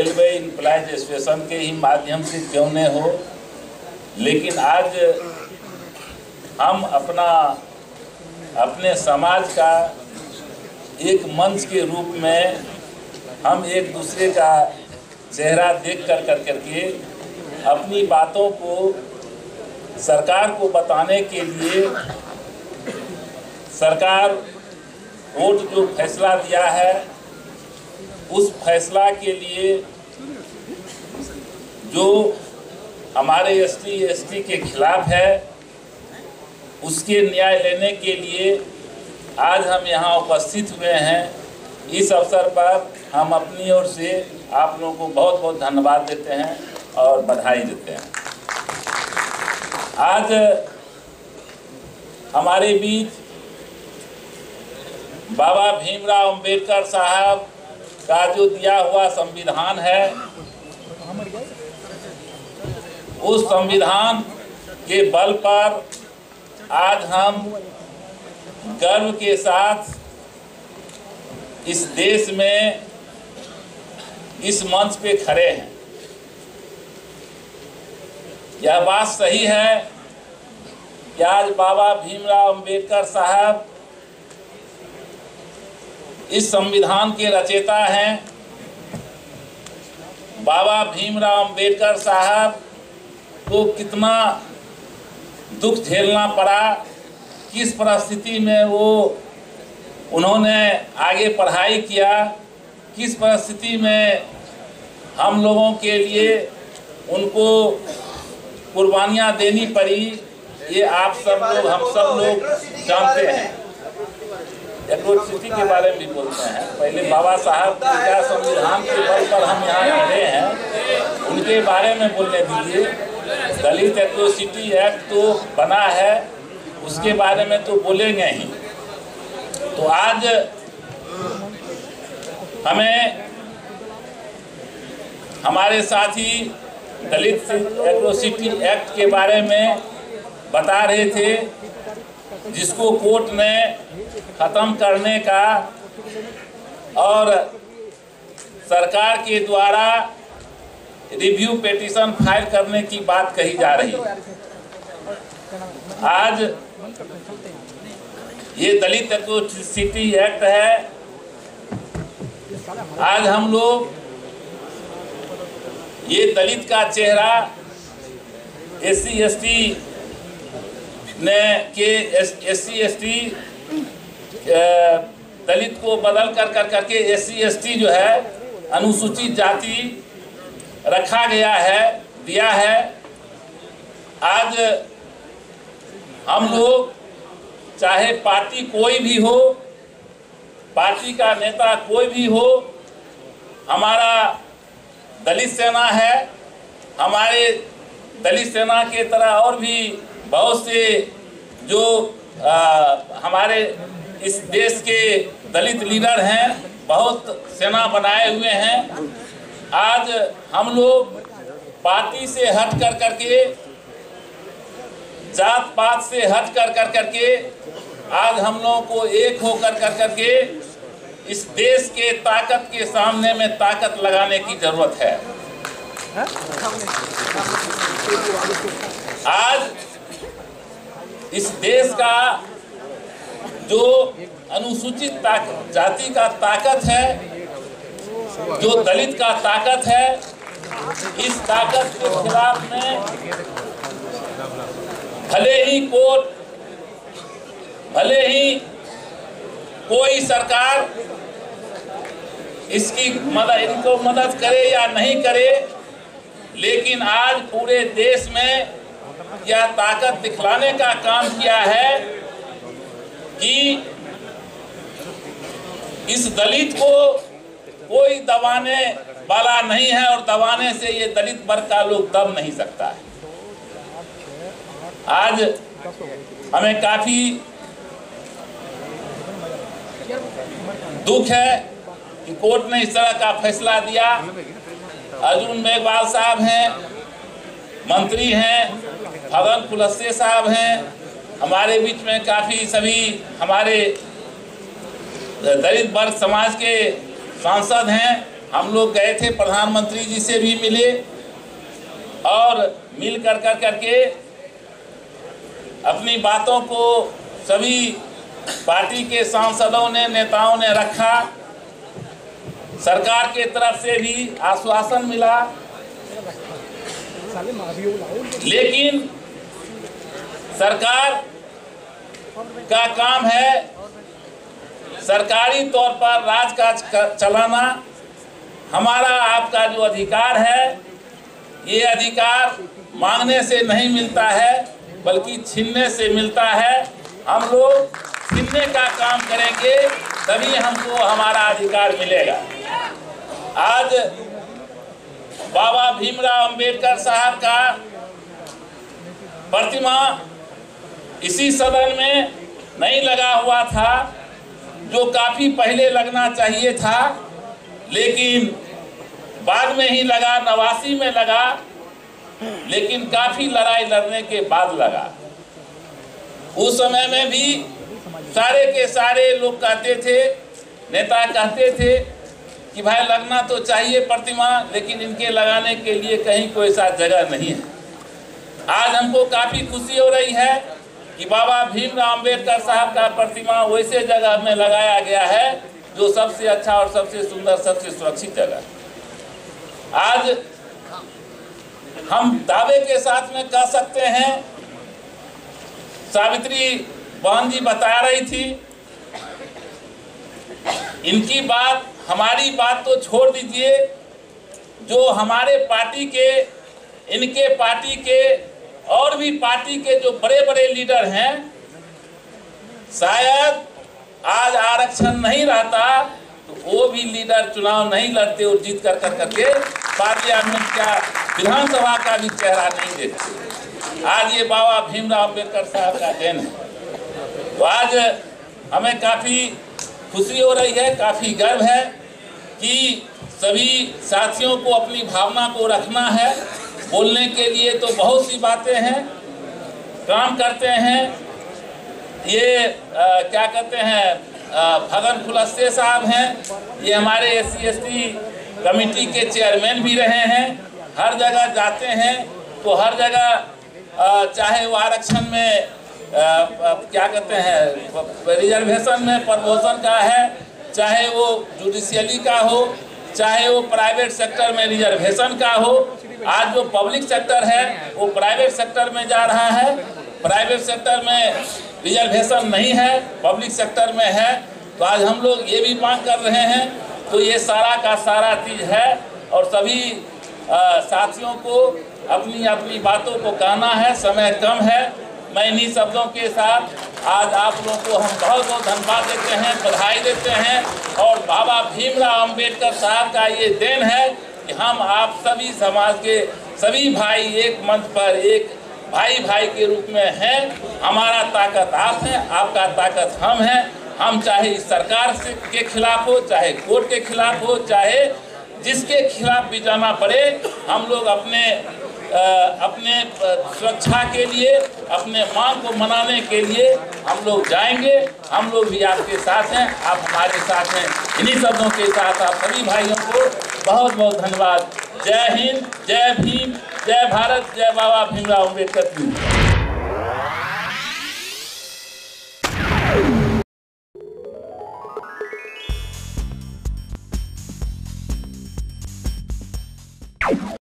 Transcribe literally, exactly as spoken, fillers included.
Railway implies station के ही माध्यम से क्यों न हो, लेकिन आज हम अपना अपने समाज का एक मंच के रूप में हम एक दूसरे का चेहरा देख कर कर करके अपनी बातों को सरकार को बताने के लिए सरकार कोर्ट जो फैसला दिया है उस फैसला के लिए जो हमारे एसटी एसटी के खिलाफ है उसके न्याय लेने के लिए आज हम यहाँ उपस्थित हुए हैं। इस अवसर पर हम अपनी ओर से आप लोगों को बहुत बहुत धन्यवाद देते हैं और बधाई देते हैं। आज हमारे बीच बाबा भीमराव अंबेडकर साहब का जो दिया हुआ संविधान है उस संविधान के बल पर आज हम गर्व के साथ इस देश में इस मंच पे खड़े हैं। यह बात सही है कि आज बाबा भीमराव अंबेडकर साहब इस संविधान के रचयिता हैं। बाबा भीमराव अंबेडकर साहब को कितना दुख झेलना पड़ा, किस परिस्थिति में वो उन्होंने आगे पढ़ाई किया, किस परिस्थिति में हम लोगों के लिए उनको कुर्बानियाँ देनी पड़ी, ये आप सब लोग हम सब लोग जानते हैं। एट्रोसिटी के बारे में भी बोलते हैं। पहले बाबा साहब का संविधान के बल पर हम यहाँ मिले हैं, उनके बारे में बोलने दीजिए। दलित एट्रोसिटी एक्ट तो बना है, उसके बारे में तो बोलेंगे ही। तो आज हमें हमारे साथी दलित एट्रोसिटी एक्ट के बारे में बता रहे थे, जिसको कोर्ट ने ख़त्म करने का और सरकार के द्वारा रिव्यू पिटीशन फाइल करने की बात कही जा रही है। आज ये दलित एट्रोसिटी एक्ट है। आज हम लोग ये दलित का चेहरा एस सी एस टी ने के S C S T Dalit को बदल कर कर करके एस सी एस टी जो है अनुसूचित जाति रखा गया है, दिया है। आज हम लोग चाहे पार्टी कोई भी हो, पार्टी का नेता कोई भी हो, हमारा दलित सेना है। हमारे दलित सेना के तरह और भी बहुत से जो आ, हमारे इस देश के दलित लीडर हैं, बहुत सेना बनाए हुए हैं। आज हम लोग पार्टी से हट कर करके, जात पात से हट कर कर करके आज हम लोगों को एक होकर कर करके इस देश के ताकत के सामने में ताकत लगाने की जरूरत है। आज इस देश का जो अनुसूचित जाति का ताकत है, जो दलित का ताकत है, इस ताकत के खिलाफ में भले ही कोर्ट, भले ही कोई सरकार इसकी मदद इनको मदद करे या नहीं करे, लेकिन आज पूरे देश में यह ताकत दिखलाने का काम किया है कि इस दलित को कोई दबाने वाला नहीं है और दबाने से ये दलित वर्ग का लोग दब नहीं सकता है। आज हमें काफ़ी दुख है कि कोर्ट ने इस तरह का फैसला दिया। अर्जुन मेघवाल साहब हैं, मंत्री हैं, फगन कुलस्ते साहब हैं, हमारे बीच में काफ़ी सभी हमारे दलित वर्ग समाज के सांसद हैं। हम लोग गए थे, प्रधानमंत्री जी से भी मिले और मिल कर कर करके अपनी बातों को सभी पार्टी के सांसदों ने, नेताओं ने रखा। सरकार के तरफ से भी आश्वासन मिला, लेकिन सरकार का काम है सरकारी तौर पर राजकाज चलाना। हमारा आपका जो अधिकार है, ये अधिकार मांगने से नहीं मिलता है, बल्कि छीनने से मिलता है। हम लोग छीनने का काम करेंगे, तभी हमको हमारा अधिकार मिलेगा। आज बाबा भीमराव अंबेडकर साहब का प्रतिमा इसी सदन में नहीं लगा हुआ था, जो काफ़ी पहले लगना चाहिए था, लेकिन बाद में ही लगा, नवासी में लगा, लेकिन काफ़ी लड़ाई लड़ने के बाद लगा। उस समय में भी सारे के सारे लोग कहते थे, नेता कहते थे कि भाई लगना तो चाहिए प्रतिमा, लेकिन इनके लगाने के लिए कहीं कोई सा जगह नहीं है। आज हमको काफ़ी खुशी हो रही है कि बाबा भीमराव अम्बेडकर साहब का प्रतिमा वैसे जगह में लगाया गया है जो सबसे अच्छा और सबसे सुंदर, सबसे सुरक्षित जगह। आज हम दावे के साथ में कह सकते हैं, सावित्री बहन जी बता रही थी, इनकी बात, हमारी बात तो छोड़ दीजिए, जो हमारे पार्टी के, इनके पार्टी के और भी पार्टी के जो बड़े बड़े लीडर हैं, शायद आज आरक्षण नहीं रहता तो वो भी लीडर चुनाव नहीं लड़ते और जीत कर कर करके पार्लियामेंट का, विधानसभा का भी चेहरा नहीं देते। आज ये बाबा भीमराव अम्बेडकर साहब का देन है। तो आज हमें काफ़ी खुशी हो रही है, काफ़ी गर्व है कि सभी साथियों को अपनी भावना को रखना है। बोलने के लिए तो बहुत सी बातें हैं, काम करते हैं। ये आ, क्या कहते हैं, फगन कुलस्ते साहब हैं, ये हमारे S C S T committee के चेयरमैन भी रहे हैं। हर जगह जाते हैं तो हर जगह, चाहे वो आरक्षण में आ, क्या कहते हैं, रिजर्वेशन में प्रमोशन का है, चाहे वो जुडिशियली का हो, चाहे वो प्राइवेट सेक्टर में रिजर्वेशन का हो। आज जो पब्लिक सेक्टर है वो प्राइवेट सेक्टर में जा रहा है, प्राइवेट सेक्टर में रिजर्वेशन नहीं है, पब्लिक सेक्टर में है। तो आज हम लोग ये भी मांग कर रहे हैं। तो ये सारा का सारा चीज़ है और सभी आ, साथियों को अपनी अपनी बातों को कहना है, समय कम है। मैं इन्हीं शब्दों के साथ आज आप लोगों को हम बहुत बहुत धन्यवाद देते हैं, बधाई देते हैं। और बाबा भीमराव अम्बेडकर साहब का ये देन है, हम आप सभी समाज के सभी भाई एक मंच पर, एक भाई भाई के रूप में हैं। हमारा ताकत आप हैं, आपका ताकत हम हैं। हम चाहे इस सरकार से के खिलाफ हो, चाहे कोर्ट के खिलाफ हो, चाहे जिसके खिलाफ भी जाना पड़े, हम लोग अपने आ, अपने सुरक्षा के लिए, अपने मांग को मनाने के लिए हम लोग जाएंगे। हम लोग भी आपके साथ हैं, आप हमारे साथ हैं। इन्हीं शब्दों के साथ आप सभी भाइयों को बहुत बहुत धन्यवाद। जय हिंद, जय भीम, जय भारत, जय बाबा भीमराव अम्बेडकर।